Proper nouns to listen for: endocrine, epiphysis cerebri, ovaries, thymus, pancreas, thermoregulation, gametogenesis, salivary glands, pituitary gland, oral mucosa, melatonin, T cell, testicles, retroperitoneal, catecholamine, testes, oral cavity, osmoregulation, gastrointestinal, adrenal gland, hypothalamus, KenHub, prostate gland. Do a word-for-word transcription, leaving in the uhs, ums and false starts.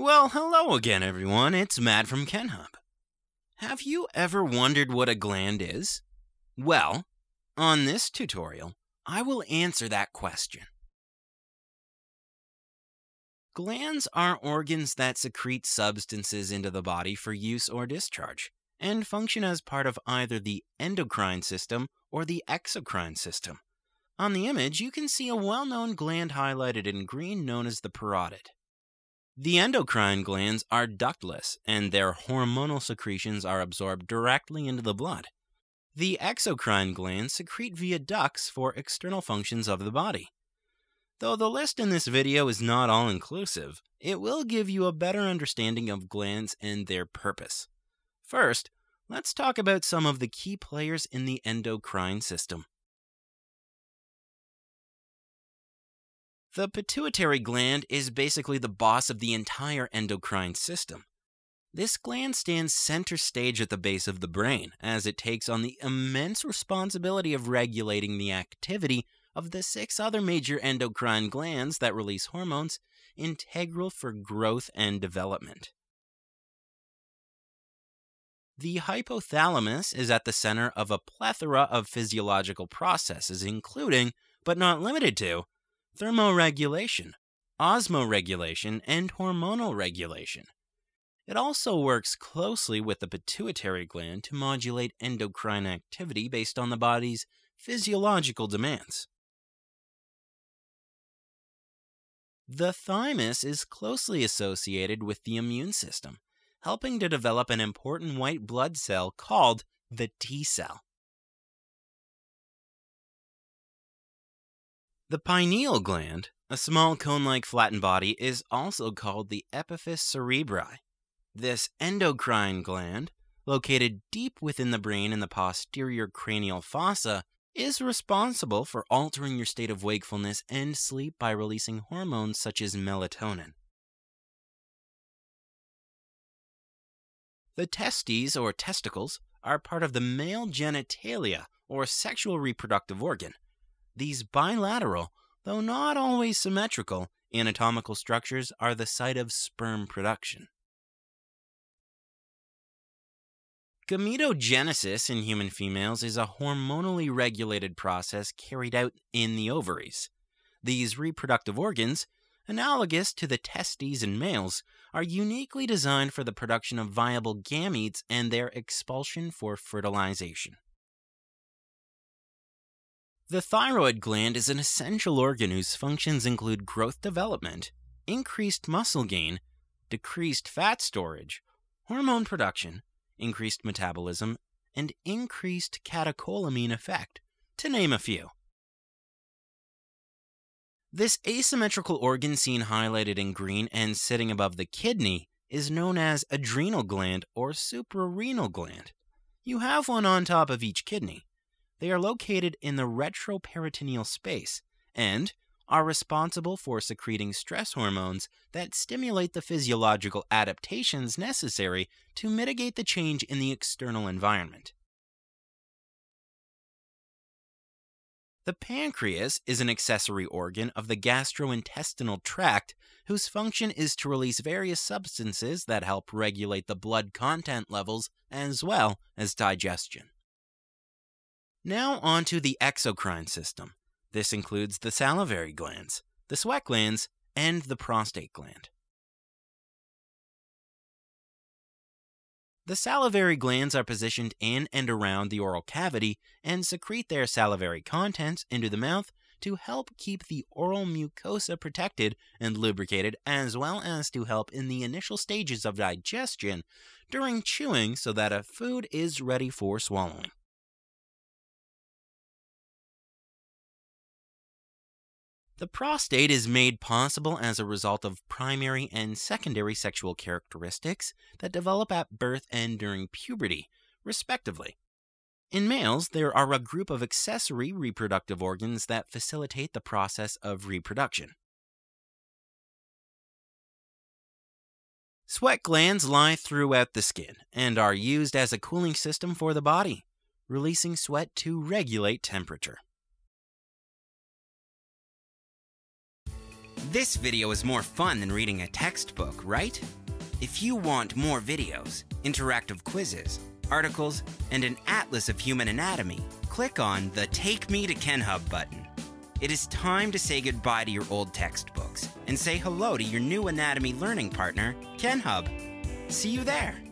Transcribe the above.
Well, hello again, everyone. It's Matt from KenHub. Have you ever wondered what a gland is? Well, on this tutorial, I will answer that question. Glands are organs that secrete substances into the body for use or discharge, and function as part of either the endocrine system or the exocrine system. On the image, you can see a well-known gland highlighted in green known as the parotid. The endocrine glands are ductless, and their hormonal secretions are absorbed directly into the blood. The exocrine glands secrete via ducts for external functions of the body. Though the list in this video is not all-inclusive, it will give you a better understanding of glands and their purpose. First, let's talk about some of the key players in the endocrine system. The pituitary gland is basically the boss of the entire endocrine system. This gland stands center stage at the base of the brain, as it takes on the immense responsibility of regulating the activity of the six other major endocrine glands that release hormones, integral for growth and development. The hypothalamus is at the center of a plethora of physiological processes, including, but not limited to, thermoregulation, osmoregulation, and hormonal regulation. It also works closely with the pituitary gland to modulate endocrine activity based on the body's physiological demands. The thymus is closely associated with the immune system, helping to develop an important white blood cell called the T cell. The pineal gland, a small cone-like flattened body, is also called the epiphysis cerebri. This endocrine gland, located deep within the brain in the posterior cranial fossa, is responsible for altering your state of wakefulness and sleep by releasing hormones such as melatonin. The testes, or testicles, are part of the male genitalia, or sexual reproductive organ. These bilateral, though not always symmetrical, anatomical structures are the site of sperm production. Gametogenesis in human females is a hormonally regulated process carried out in the ovaries. These reproductive organs, analogous to the testes in males, are uniquely designed for the production of viable gametes and their expulsion for fertilization. The thyroid gland is an essential organ whose functions include growth development, increased muscle gain, decreased fat storage, hormone production, increased metabolism, and increased catecholamine effect, to name a few. This asymmetrical organ seen highlighted in green and sitting above the kidney is known as adrenal gland or suprarenal gland. You have one on top of each kidney. They are located in the retroperitoneal space and are responsible for secreting stress hormones that stimulate the physiological adaptations necessary to mitigate the change in the external environment. The pancreas is an accessory organ of the gastrointestinal tract whose function is to release various substances that help regulate the blood content levels as well as digestion. Now onto the exocrine system. This includes the salivary glands, the sweat glands, and the prostate gland. The salivary glands are positioned in and around the oral cavity and secrete their salivary contents into the mouth to help keep the oral mucosa protected and lubricated, as well as to help in the initial stages of digestion during chewing so that a food is ready for swallowing. The prostate is made possible as a result of primary and secondary sexual characteristics that develop at birth and during puberty, respectively. In males, there are a group of accessory reproductive organs that facilitate the process of reproduction. Sweat glands lie throughout the skin and are used as a cooling system for the body, releasing sweat to regulate temperature. This video is more fun than reading a textbook, right? If you want more videos, interactive quizzes, articles, and an atlas of human anatomy, click on the Take Me to KenHub button. It is time to say goodbye to your old textbooks and say hello to your new anatomy learning partner, KenHub. See you there!